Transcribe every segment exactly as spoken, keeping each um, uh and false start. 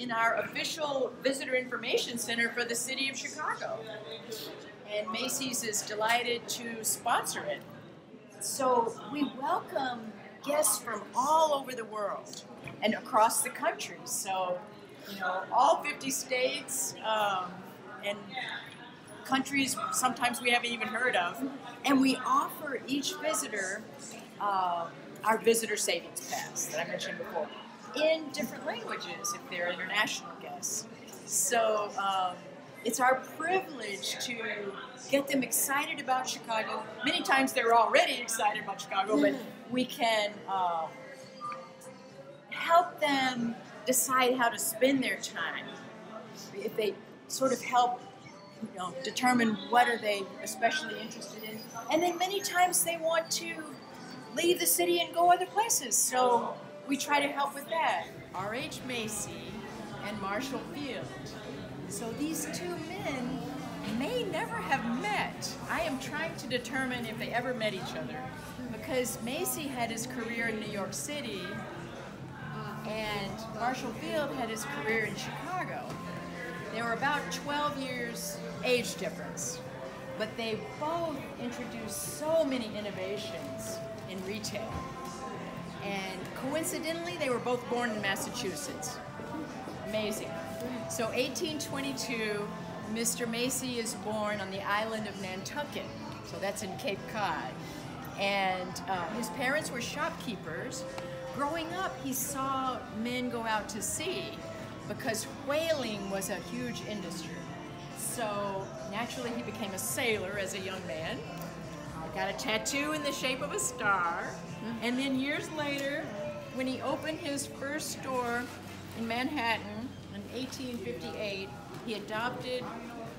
in our official visitor information center for the city of Chicago. And Macy's is delighted to sponsor it. So we welcome guests from all over the world and across the country. So, you know, all fifty states um, and countries sometimes we haven't even heard of. And we offer each visitor uh, our visitor savings pass that I mentioned before in different languages if they're international guests. So um, it's our privilege to get them excited about Chicago. Many times they're already excited about Chicago, but we can uh, help them decide how to spend their time. If they sort of help, you know, determine what are they especially interested in. And then many times they want to leave the city and go other places. So we try to help with that. R H Macy and Marshall Field. So these two men may never have met. I am trying to determine if they ever met each other, because Macy had his career in New York City and Marshall Field had his career in Chicago. They were about twelve years age difference, but they both introduced so many innovations in retail. And coincidentally, they were both born in Massachusetts. Amazing. So eighteen twenty-two, Mister Macy is born on the island of Nantucket, so that's in Cape Cod. And uh, his parents were shopkeepers. Growing up, he saw men go out to sea because whaling was a huge industry. So naturally, he became a sailor as a young man. Got a tattoo in the shape of a star. And then years later, when he opened his first store in Manhattan in eighteen fifty-eight, he adopted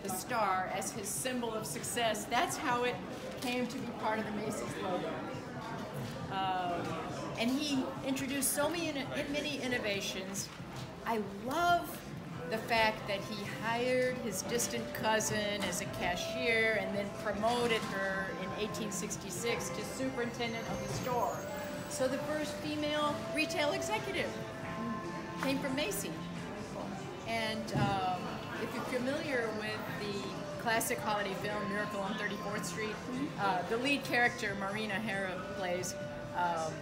the star as his symbol of success. That's how it came to be part of the Macy's logo. Um, and he introduced so many, many innovations. I love the fact that he hired his distant cousin as a cashier and then promoted her in eighteen sixty-six to superintendent of the store. So the first female retail executive came from Macy. And um, if you're familiar with the classic holiday film, Miracle on thirty-fourth Street, uh, the lead character, Marina Harrow, plays, um,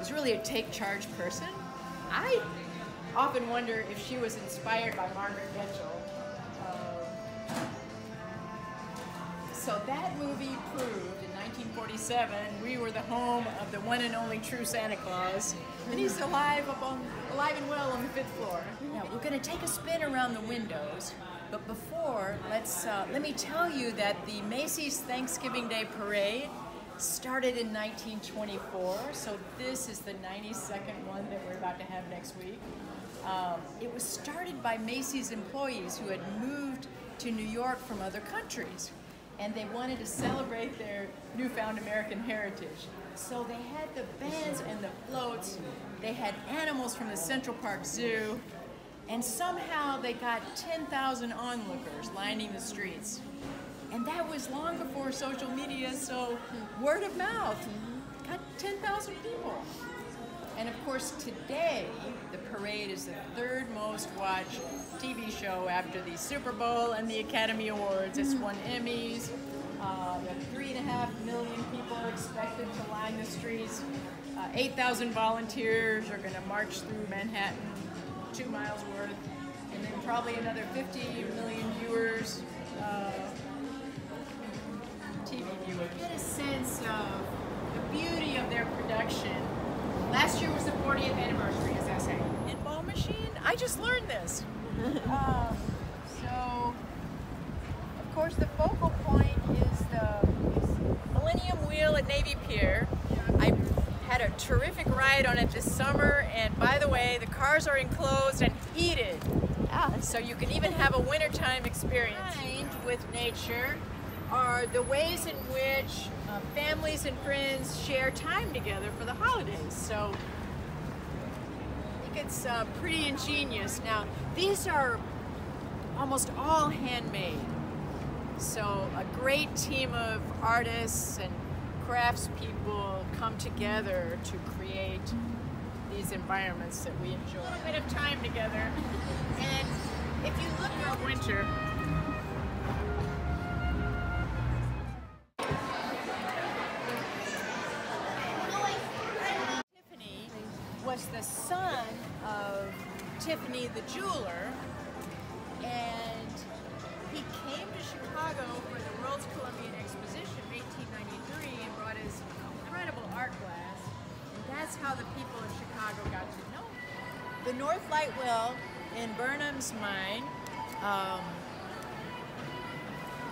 is really a take charge person. I often wonder if she was inspired by Margaret Getschel. Uh, so that movie proved in nineteen forty-seven we were the home of the one and only true Santa Claus, and he's alive up on, alive and well on the fifth floor. Now we're going to take a spin around the windows, but before, let's uh, let me tell you that the Macy's Thanksgiving Day Parade started in nineteen twenty-four, so this is the ninety-second one that we're about to have next week. Um, it was started by Macy's employees who had moved to New York from other countries, and they wanted to celebrate their newfound American heritage. So they had the bands and the floats, they had animals from the Central Park Zoo, and somehow they got ten thousand onlookers lining the streets. And that was long before social media, so word of mouth got ten thousand people. And of course, today, the parade is the third most watched T V show after the Super Bowl and the Academy Awards. It's won Emmys. Uh, three and a half million people are expected to line the streets. Uh, eight thousand volunteers are going to march through Manhattan, two miles worth, and then probably another fifty million viewers. Uh, T V viewers. Get a sense of the beauty of their production. Last year was the fortieth anniversary, as I say. Pinball machine? I just learned this. um, so, of course, the focal point is the Millennium Wheel at Navy Pier. I had a terrific ride on it this summer, and by the way, the cars are enclosed and heated. Yeah. So you can even have a wintertime experience. With nature are the ways in which uh, families and friends share time together for the holidays. So I think it's uh, pretty ingenious. Now, these are almost all handmade. So a great team of artists and craftspeople come together to create these environments that we enjoy. A little bit of time together. And if you look at winter, Tiffany was the son of Tiffany the jeweler, and he came to Chicago for the World's Columbian Exposition in eighteen ninety-three and brought his incredible art glass. And that's how the people of Chicago got to know him. The North Light Well in Burnham's mind, um,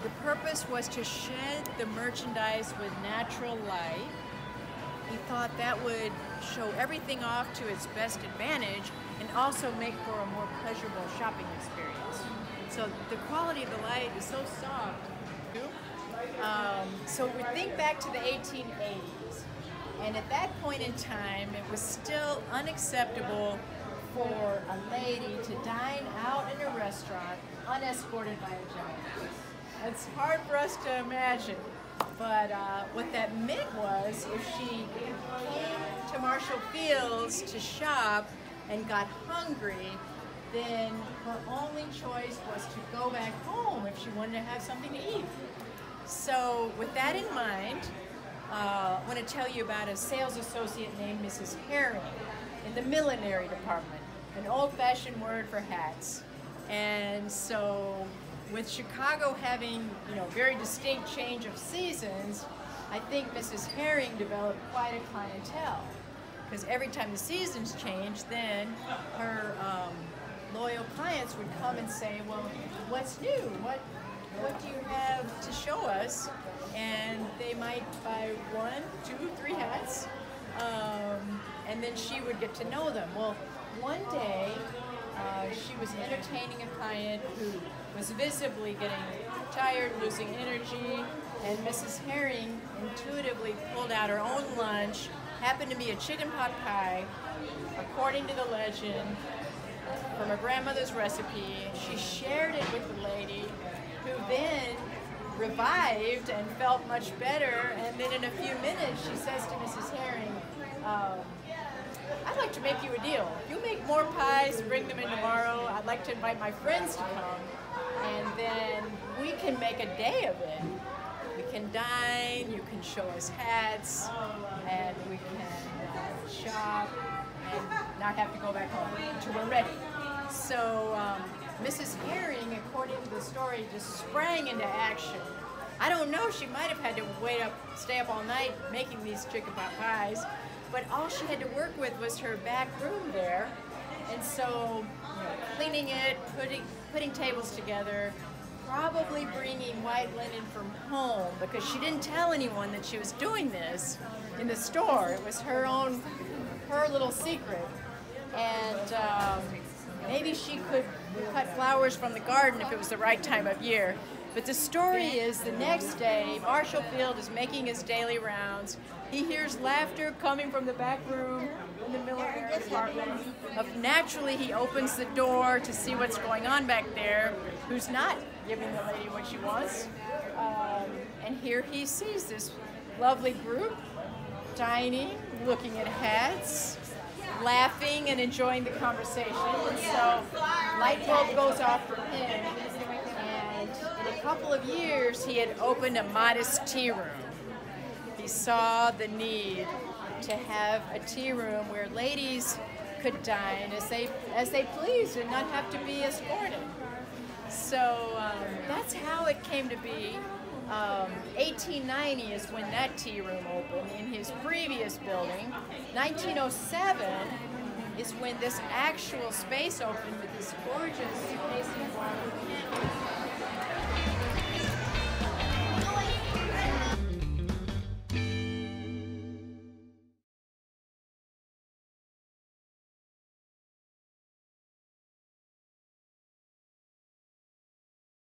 the purpose was to shed the merchandise with natural light. He thought that would show everything off to its best advantage and also make for a more pleasurable shopping experience. So the quality of the light is so soft. Um, so we think back to the eighteen eighties, and at that point in time, it was still unacceptable for a lady to dine out in a restaurant unescorted by a gentleman. It's hard for us to imagine, but uh, what that meant was if she came to Marshall Fields to shop and got hungry, then her only choice was to go back home if she wanted to have something to eat. So with that in mind, uh, I want to tell you about a sales associate named Missus Herring in the millinery department, an old-fashioned word for hats. And so with Chicago having, you know, very distinct change of seasons, I think Missus Herring developed quite a clientele, because every time the seasons changed, then her um, loyal clients would come and say, well, what's new? What, what do you have to show us? And they might buy one, two, three hats, um, and then she would get to know them. Well, one day, uh, she was entertaining a client who was visibly getting tired, losing energy, and Missus Herring intuitively pulled out her own lunch, happened to be a chicken pot pie, according to the legend, from her grandmother's recipe. She shared it with the lady, who then revived and felt much better. And then in a few minutes, she says to Missus Herring, um, I'd like to make you a deal. If you make more pies, bring them in tomorrow. I'd like to invite my friends to come. And then we can make a day of it. We can dine, you can show us hats, and we can uh, shop and not have to go back home until we're ready. So um, Missus Herring, according to the story, just sprang into action. I don't know, she might have had to wait up, stay up all night making these chicken pot pies, but all she had to work with was her back room there. And so, you know, cleaning it, putting, putting tables together, probably bringing white linen from home, because she didn't tell anyone that she was doing this in the store. It was her own, her little secret. And um, maybe she could cut flowers from the garden if it was the right time of year. But the story is, the next day, Marshall Field is making his daily rounds. He hears laughter coming from the back room in the millinery department. Naturally, he opens the door to see what's going on back there, who's not giving the lady what she wants. Um, and here he sees this lovely group dining, looking at hats, laughing and enjoying the conversation. And so light bulb goes off for him. And in a couple of years, he had opened a modest tea room. He saw the need to have a tea room where ladies could dine as they, as they pleased and not have to be escorted. So um, that's how it came to be. Um, eighteen ninety is when that tea room opened in his previous building. nineteen oh seven is when this actual space opened with this gorgeous, amazing water.